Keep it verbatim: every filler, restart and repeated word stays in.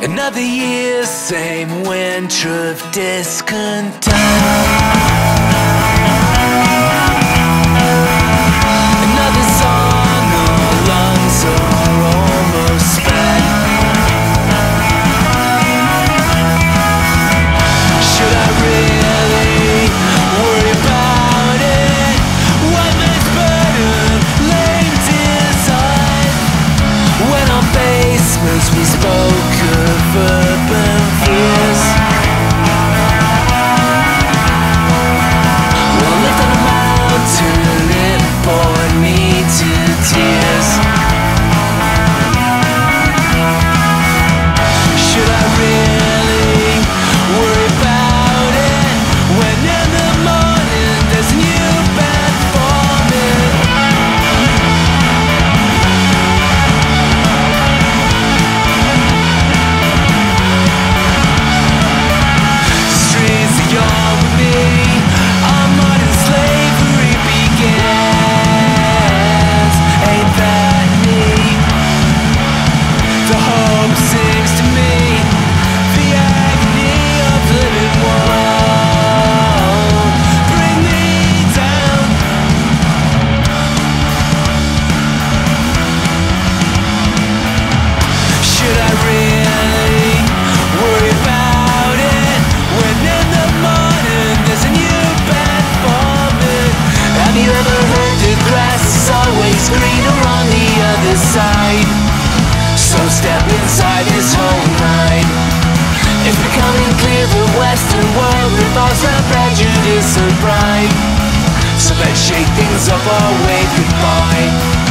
Another year, same winter of discontent. We spoke of urban fears. Well, lift on a mountain, it bored me to tears. Should I really worry about it when in the morning there's new bed forming? Greener on the other side, so step inside this whole night. It's becoming clear the Western world revolves around prejudice and pride, so let's shake things up our way goodbye.